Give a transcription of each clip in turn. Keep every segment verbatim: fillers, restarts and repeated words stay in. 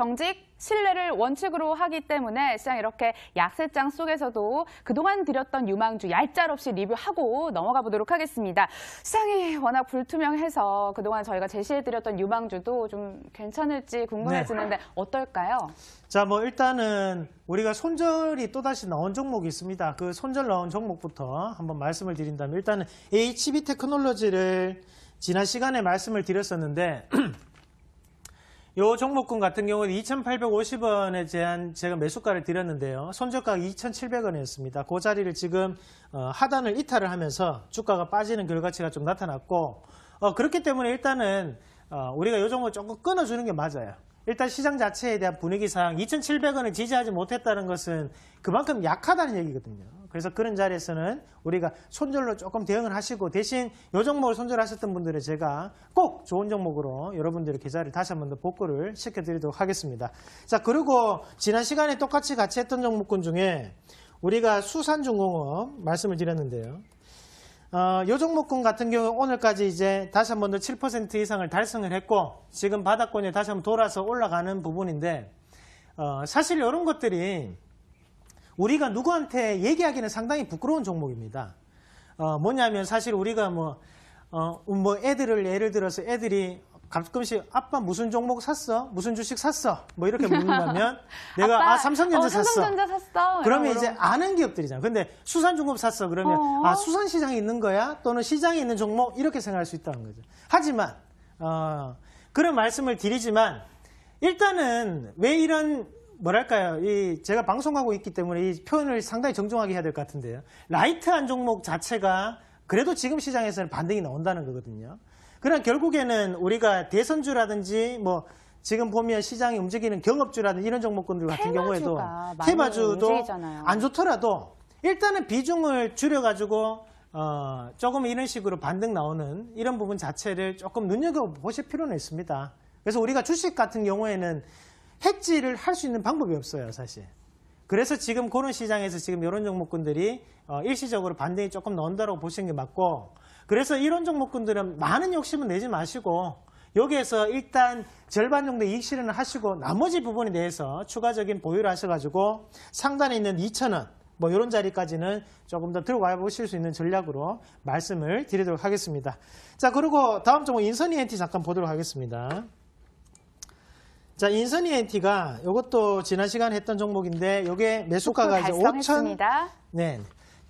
정직, 신뢰를 원칙으로 하기 때문에 시장 이렇게 약세장 속에서도 그동안 드렸던 유망주 얄짤없이 리뷰하고 넘어가 보도록 하겠습니다. 시장이 워낙 불투명해서 그동안 저희가 제시해드렸던 유망주도 좀 괜찮을지 궁금해지는데 네. 어떨까요? 자, 뭐 일단은 우리가 손절이 또다시 나온 종목이 있습니다. 그 손절 나온 종목부터 한번 말씀을 드린다면 일단은 에이치비 테크놀로지를 지난 시간에 말씀을 드렸었는데 이 종목군 같은 경우는 이천팔백오십 원에 제한 제가 매수가를 드렸는데요. 손절가가 이천칠백 원이었습니다. 그 자리를 지금 하단을 이탈을 하면서 주가가 빠지는 결과치가 좀 나타났고 그렇기 때문에 일단은 우리가 이 종목을 조금 끊어주는 게 맞아요. 일단 시장 자체에 대한 분위기상 이천칠백 원을 지지하지 못했다는 것은 그만큼 약하다는 얘기거든요. 그래서 그런 자리에서는 우리가 손절로 조금 대응을 하시고 대신 이 종목을 손절하셨던 분들은 제가 꼭 좋은 종목으로 여러분들의 계좌를 다시 한번 더 복구를 시켜드리도록 하겠습니다. 자, 그리고 지난 시간에 똑같이 같이 했던 종목군 중에 우리가 수산중공업 말씀을 드렸는데요. 어, 요 종목군 같은 경우 오늘까지 이제 다시 한 번 더 칠 퍼센트 이상을 달성을 했고 지금 바닥권에 다시 한번 돌아서 올라가는 부분인데 어, 사실 이런 것들이 우리가 누구한테 얘기하기는 상당히 부끄러운 종목입니다. 어, 뭐냐면 사실 우리가 뭐, 어, 뭐 애들을 예를 들어서 애들이 가끔씩 아빠 무슨 종목 샀어? 무슨 주식 샀어? 뭐 이렇게 묻는다면 내가 아빠, 아 삼성전자, 어, 삼성전자 샀어. 샀어. 그러면 이제 아는 기업들이잖아. 근데 수산중공업 샀어. 그러면 어어. 아 수산시장에 있는 거야? 또는 시장에 있는 종목? 이렇게 생각할 수 있다는 거죠. 하지만 어, 그런 말씀을 드리지만 일단은 왜 이런 뭐랄까요? 이 제가 방송하고 있기 때문에 이 표현을 상당히 정중하게 해야 될 것 같은데요. 라이트한 종목 자체가 그래도 지금 시장에서는 반등이 나온다는 거거든요. 그러나 결국에는 우리가 대선주라든지 뭐 지금 보면 시장이 움직이는 경업주라든지 이런 종목군들 같은 경우에도 테마주도 안 좋더라도 일단은 비중을 줄여가지고 어 조금 이런 식으로 반등 나오는 이런 부분 자체를 조금 눈여겨보실 필요는 있습니다. 그래서 우리가 주식 같은 경우에는 해지를 할 수 있는 방법이 없어요, 사실. 그래서 지금 그런 시장에서 지금 이런 종목군들이 어 일시적으로 반등이 조금 나온다고 보시는 게 맞고 그래서 이런 종목군들은 많은 욕심은 내지 마시고 여기에서 일단 절반 정도 이익 실현을 하시고 나머지 부분에 대해서 추가적인 보유를 하셔가지고 상단에 있는 이천 원 뭐 이런 자리까지는 조금 더 들어와 보실 수 있는 전략으로 말씀을 드리도록 하겠습니다. 자, 그리고 다음 종목 인선이엔티 잠깐 보도록 하겠습니다. 자, 인선이엔티가 이것도 지난 시간에 했던 종목인데 이게 매수가가 이제 오천. 네.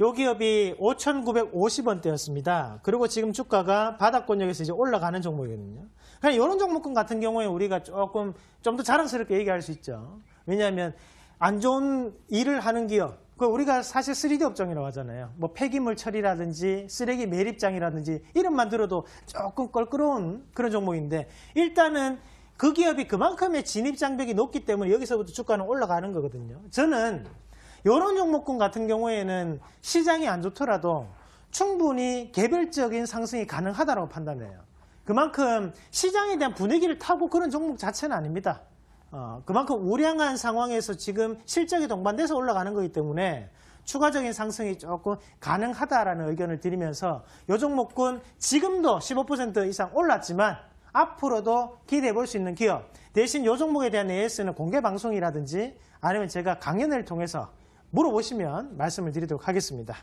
요 기업이 오천구백오십 원대였습니다. 그리고 지금 주가가 바닥권역에서 이제 올라가는 종목이거든요. 그냥 이런 종목군 같은 경우에 우리가 조금 좀 더 자랑스럽게 얘기할 수 있죠. 왜냐하면 안 좋은 일을 하는 기업, 그 우리가 사실 쓰리디 업종이라고 하잖아요. 뭐 폐기물 처리라든지 쓰레기 매립장이라든지 이름만 들어도 조금 껄끄러운 그런 종목인데 일단은 그 기업이 그만큼의 진입장벽이 높기 때문에 여기서부터 주가는 올라가는 거거든요. 저는 이런 종목군 같은 경우에는 시장이 안 좋더라도 충분히 개별적인 상승이 가능하다고 판단해요. 그만큼 시장에 대한 분위기를 타고 그런 종목 자체는 아닙니다. 어, 그만큼 우량한 상황에서 지금 실적이 동반돼서 올라가는 거기 때문에 추가적인 상승이 조금 가능하다라는 의견을 드리면서 이 종목군 지금도 십오 퍼센트 이상 올랐지만 앞으로도 기대해 볼 수 있는 기업. 대신 이 종목에 대한 에이에스는 공개 방송이라든지 아니면 제가 강연을 통해서 물어보시면 말씀을 드리도록 하겠습니다.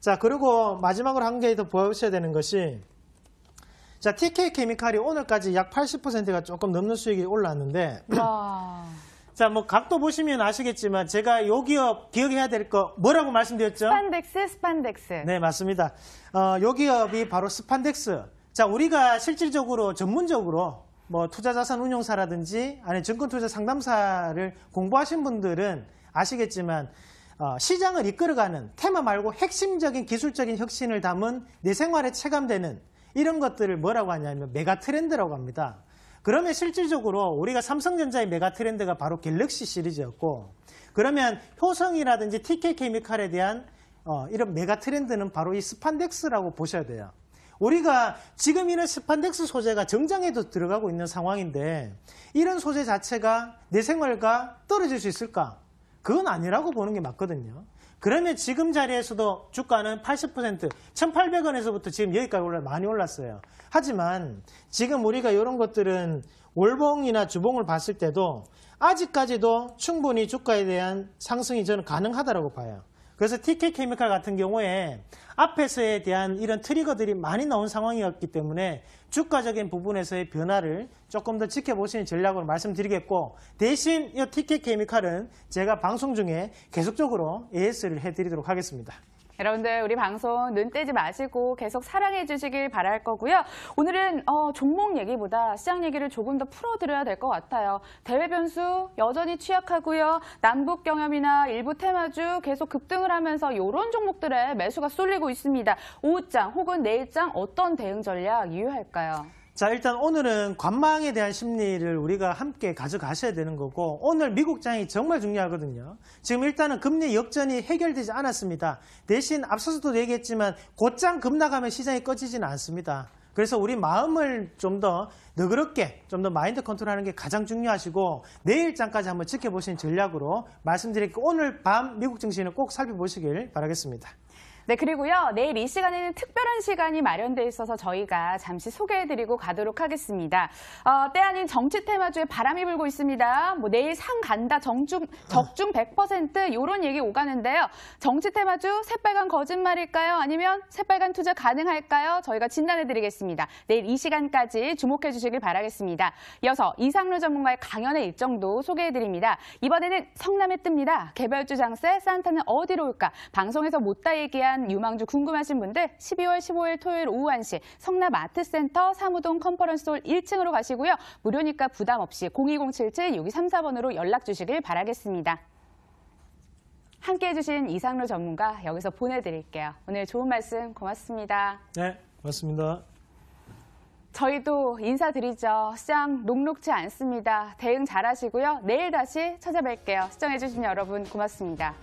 자, 그리고 마지막으로 한 개 더 보셔야 되는 것이 자, 티케이 케미칼이 오늘까지 약 팔십 퍼센트가 조금 넘는 수익이 올라왔는데 자, 뭐 각도 보시면 아시겠지만 제가 요 기업 기억해야 될 거 뭐라고 말씀드렸죠? 스판덱스, 스판덱스. 네, 맞습니다. 어, 요 기업이 바로 스판덱스. 자, 우리가 실질적으로 전문적으로 뭐 투자자산 운용사라든지 아니면 증권투자 상담사를 공부하신 분들은 아시겠지만 어, 시장을 이끌어가는 테마 말고 핵심적인 기술적인 혁신을 담은 내 생활에 체감되는 이런 것들을 뭐라고 하냐면 메가트렌드라고 합니다. 그러면 실질적으로 우리가 삼성전자의 메가트렌드가 바로 갤럭시 시리즈였고 그러면 효성이라든지 티케이 케미칼에 대한 어, 이런 메가트렌드는 바로 이 스판덱스라고 보셔야 돼요. 우리가 지금 이런 스판덱스 소재가 정장에도 들어가고 있는 상황인데 이런 소재 자체가 내 생활과 떨어질 수 있을까? 그건 아니라고 보는 게 맞거든요. 그러면 지금 자리에서도 주가는 팔십 퍼센트, 천팔백 원에서부터 지금 여기까지 올라 많이 올랐어요. 하지만 지금 우리가 이런 것들은 월봉이나 주봉을 봤을 때도 아직까지도 충분히 주가에 대한 상승이 저는 가능하다고 봐요. 그래서 티케이 케미칼 같은 경우에 앞에서에 대한 이런 트리거들이 많이 나온 상황이었기 때문에 주가적인 부분에서의 변화를 조금 더 지켜보시는 전략으로 말씀드리겠고, 대신 이 티케이 케미칼은 제가 방송 중에 계속적으로 에이에스를 해드리도록 하겠습니다. 여러분들 우리 방송 눈 뜨지 마시고 계속 사랑해 주시길 바랄 거고요. 오늘은 어, 종목 얘기보다 시장 얘기를 조금 더 풀어드려야 될 것 같아요. 대외 변수 여전히 취약하고요. 남북 경협이나 일부 테마주 계속 급등을 하면서 이런 종목들의 매수가 쏠리고 있습니다. 오후장 혹은 내일장 어떤 대응 전략 유효할까요? 자, 일단 오늘은 관망에 대한 심리를 우리가 함께 가져가셔야 되는 거고, 오늘 미국장이 정말 중요하거든요. 지금 일단은 금리 역전이 해결되지 않았습니다. 대신 앞서서도 얘기했지만 곧장 급락하면 시장이 꺼지지는 않습니다. 그래서 우리 마음을 좀 더 너그럽게 좀 더 마인드 컨트롤하는 게 가장 중요하시고, 내일장까지 한번 지켜보시는 전략으로 말씀드리고, 오늘 밤 미국 증시는 꼭 살펴보시길 바라겠습니다. 네, 그리고요. 내일 이 시간에는 특별한 시간이 마련돼 있어서 저희가 잠시 소개해드리고 가도록 하겠습니다. 어, 때 아닌 정치 테마주에 바람이 불고 있습니다. 뭐 내일 상 간다, 정중, 적중 백 퍼센트 이런 얘기 오가는데요. 정치 테마주 새빨간 거짓말일까요? 아니면 새빨간 투자 가능할까요? 저희가 진단해드리겠습니다. 내일 이 시간까지 주목해 주시길 바라겠습니다. 이어서 이상루 전문가의 강연의 일정도 소개해드립니다. 이번에는 성남에 뜹니다. 개별주 장세, 산타는 어디로 올까? 방송에서 못다 얘기한 유망주 궁금하신 분들 십이월 십오일 토요일 오후 한 시 성남아트센터 사무동 컨퍼런스홀 일 층으로 가시고요. 무료니까 부담 없이 공이공칠칠 육이삼사번으로 연락 주시길 바라겠습니다. 함께해 주신 이상루 전문가 여기서 보내드릴게요. 오늘 좋은 말씀 고맙습니다. 네, 고맙습니다. 저희도 인사드리죠. 시장 녹록지 않습니다. 대응 잘하시고요. 내일 다시 찾아뵐게요. 시청해 주신 여러분 고맙습니다.